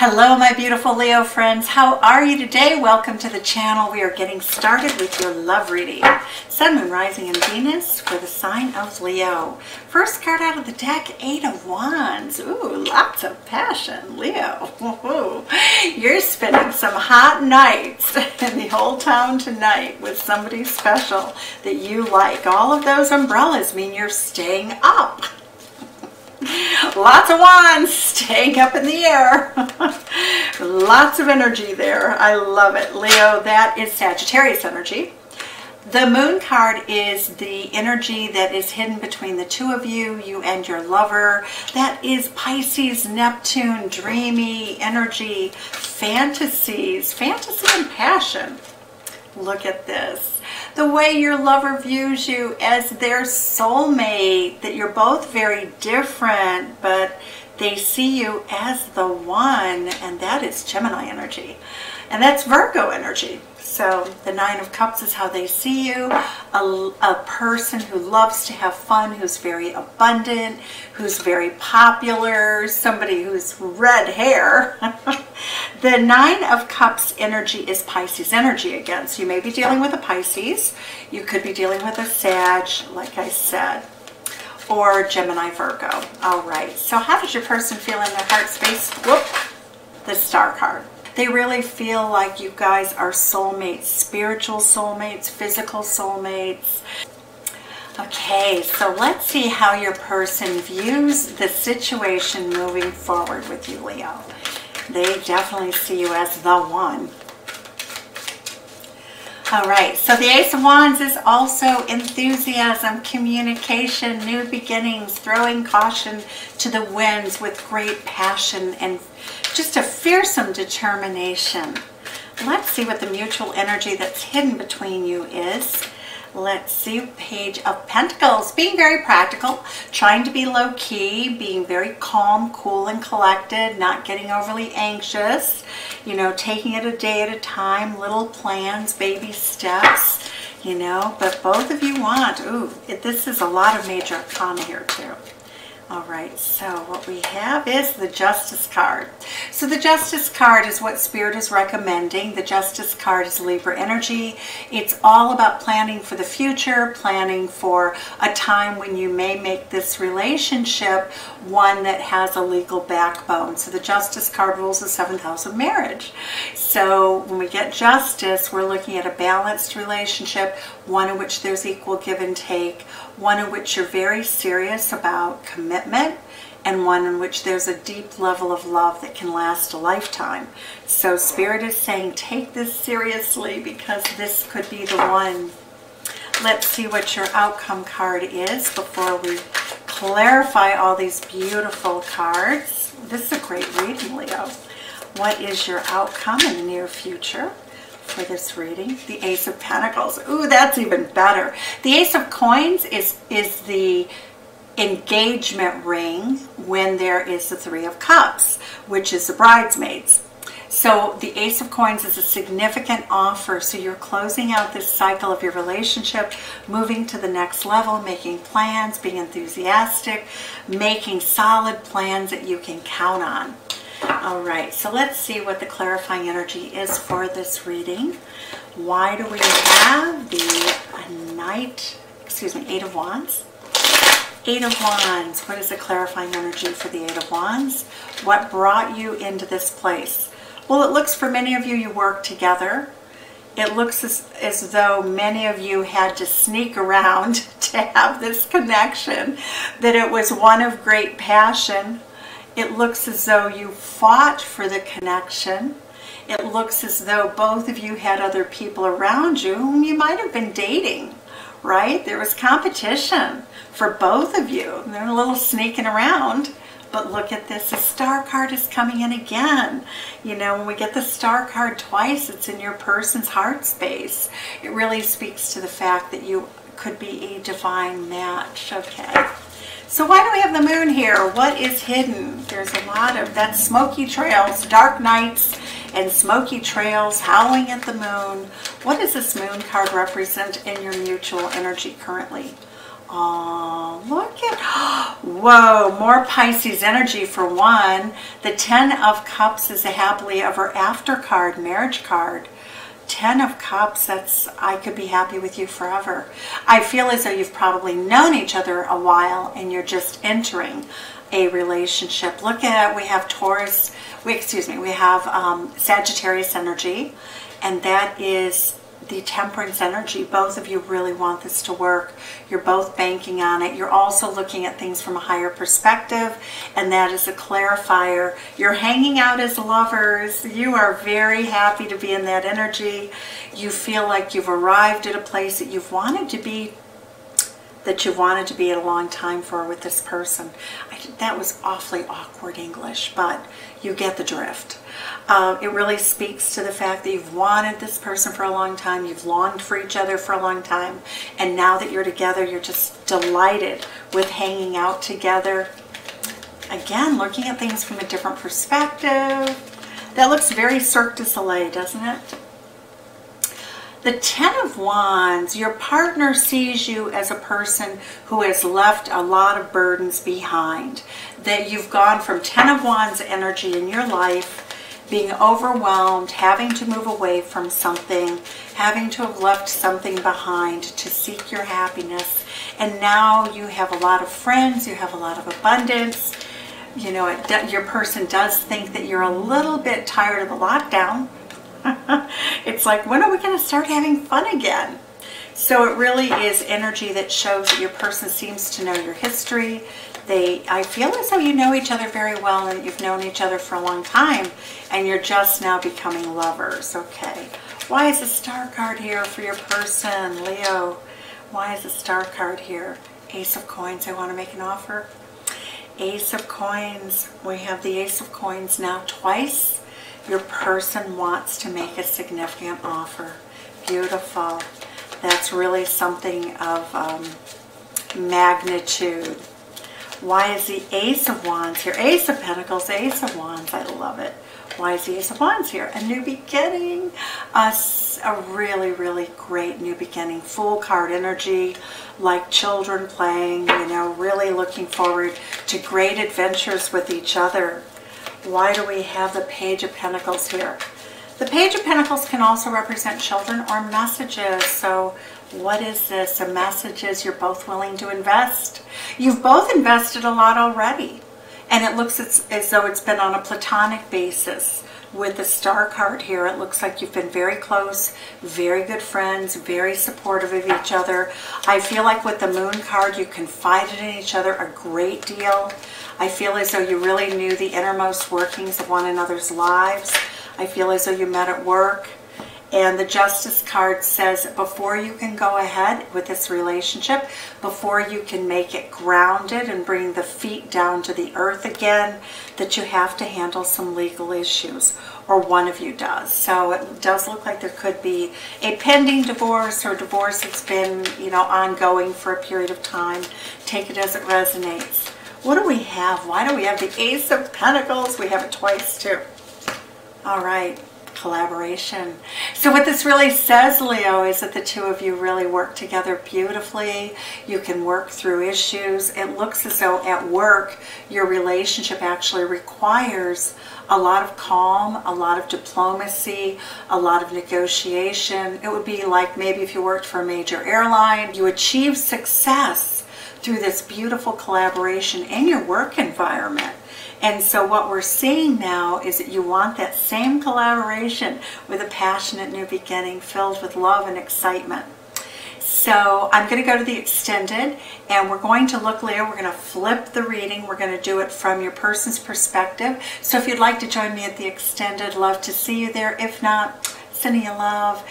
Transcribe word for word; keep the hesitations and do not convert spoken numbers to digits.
Hello my beautiful Leo friends, how are you today? Welcome to the channel. We are getting started with your love reading. Sun, Moon, Rising, and Venus for the sign of Leo. First card out of the deck, Eight of Wands. Ooh, lots of passion, Leo. Ooh, you're spending some hot nights in the whole town tonight with somebody special that you like. All of those umbrellas mean you're staying up. Lots of wands staying up in the air. Lots of energy there. I love it. Leo, that is Sagittarius energy. The moon card is the energy that is hidden between the two of you, you and your lover. That is Pisces, Neptune, dreamy energy, fantasies, fantasy and passion. Look at this. The way your lover views you as their soulmate, that you're both very different, but they see you as the one, and that is Gemini energy. And that's Virgo energy. So the Nine of Cups is how they see you, a, a person who loves to have fun, who's very abundant, who's very popular, somebody who's red hair. The Nine of Cups energy is Pisces energy again. So you may be dealing with a Pisces. You could be dealing with a Sag, like I said, or Gemini, Virgo. All right. So how does your person feel in their heart space? Whoop, the Star card. They really feel like you guys are soulmates, spiritual soulmates, physical soulmates. Okay, so let's see how your person views the situation moving forward with you, Leo. They definitely see you as the one. All right, so the Ace of Wands is also enthusiasm, communication, new beginnings, throwing caution to the winds with great passion and just a fearsome determination. Let's see what the mutual energy that's hidden between you is. Let's see, Page of Pentacles, being very practical, trying to be low-key, being very calm, cool, and collected, not getting overly anxious, you know, taking it a day at a time, little plans, baby steps, you know, but both of you want, ooh, it, this is a lot of major arcana here too. All right, so what we have is the Justice card. So the Justice card is what Spirit is recommending. The Justice card is Libra energy. It's all about planning for the future, planning for a time when you may make this relationship one that has a legal backbone. So the Justice card rules the seventh house of marriage. So when we get Justice, we're looking at a balanced relationship, one in which there's equal give and take, one in which you're very serious about commitment, Commitment, and one in which there's a deep level of love that can last a lifetime. So Spirit is saying take this seriously because this could be the one. Let's see what your outcome card is before we clarify all these beautiful cards. This is a great reading, Leo. What is your outcome in the near future for this reading? The Ace of Pentacles. Ooh, that's even better. The Ace of Coins is, is the engagement ring when there is the Three of Cups, which is the bridesmaids. So the Ace of Coins is a significant offer. So you're closing out this cycle of your relationship, moving to the next level, making plans, being enthusiastic, making solid plans that you can count on. All right, so let's see what the clarifying energy is for this reading. Why do we have the Knight, excuse me, Eight of Wands? Eight of Wands. What is the clarifying energy for the Eight of Wands? What brought you into this place? Well, it looks for many of you, you work together. It looks as, as though many of you had to sneak around to have this connection, that it was one of great passion. It looks as though you fought for the connection. It looks as though both of you had other people around you whom you might have been dating. Right? There was competition for both of you. They're a little sneaking around, but look at this. The Star card is coming in again. You know, when we get the Star card twice, it's in your person's heart space. It really speaks to the fact that you could be a divine match. Okay. So why do we have the moon here? What is hidden? There's a lot of, that's smoky trails, dark nights and smoky trails, howling at the moon. What does this moon card represent in your mutual energy currently? Oh, look at, whoa, more Pisces energy for one. The Ten of Cups is a happily ever after card, marriage card. Ten of Cups, that's, I could be happy with you forever. I feel as though you've probably known each other a while and you're just entering a relationship. Look at, we have Taurus, we, excuse me, we have um, Sagittarius energy, and that is the Temperance energy. Both of you really want this to work. You're both banking on it. You're also looking at things from a higher perspective, and that is a clarifier. You're hanging out as lovers. You are very happy to be in that energy. You feel like you've arrived at a place that you've wanted to be, that you've wanted to be at a long time for with this person. I, that was awfully awkward English, but you get the drift. Uh, it really speaks to the fact that you've wanted this person for a long time, you've longed for each other for a long time, and now that you're together, you're just delighted with hanging out together. Again, looking at things from a different perspective. That looks very Cirque du Soleil, doesn't it? The Ten of Wands, your partner sees you as a person who has left a lot of burdens behind. That you've gone from Ten of Wands energy in your life, being overwhelmed, having to move away from something, having to have left something behind to seek your happiness. And now you have a lot of friends, you have a lot of abundance. You know, it, your person does think that you're a little bit tired of the lockdown. It's like, when are we going to start having fun again? So it really is energy that shows that your person seems to know your history. They, I feel as though you know each other very well and you've known each other for a long time, and you're just now becoming lovers. Okay, why is the star card here for your person, Leo? Why is the star card here? Ace of Coins, I want to make an offer. Ace of Coins, we have the Ace of Coins now twice. Your person wants to make a significant offer. Beautiful. That's really something of um, magnitude. Why is the Ace of Wands here? Ace of Pentacles, Ace of Wands, I love it. Why is the Ace of Wands here? A new beginning. A, a really, really great new beginning. Full card energy, like children playing, you know, really looking forward to great adventures with each other. Why do we have the Page of Pentacles here? The Page of Pentacles can also represent children or messages. So what is this? The messages you're both willing to invest. You've both invested a lot already. And it looks as, as though it's been on a platonic basis. With the star card here, it looks like you've been very close, very good friends, very supportive of each other. I feel like with the moon card, you confided in each other a great deal. I feel as though you really knew the innermost workings of one another's lives. I feel as though you met at work. And the Justice card says, before you can go ahead with this relationship, before you can make it grounded and bring the feet down to the earth again, that you have to handle some legal issues, or one of you does. So it does look like there could be a pending divorce or divorce that's been, you know, ongoing for a period of time. Take it as it resonates. What do we have? Why do we have the Ace of Pentacles? We have it twice too. All right. Collaboration. So what this really says, Leo, is that the two of you really work together beautifully. You can work through issues. It looks as though at work your relationship actually requires a lot of calm, a lot of diplomacy, a lot of negotiation. It would be like maybe if you worked for a major airline, you achieve success through this beautiful collaboration in your work environment. And so what we're seeing now is that you want that same collaboration with a passionate new beginning filled with love and excitement. So I'm going to go to the extended, and we're going to look, Leo, we're going to flip the reading. We're going to do it from your person's perspective. So if you'd like to join me at the extended, love to see you there. If not, sending you love.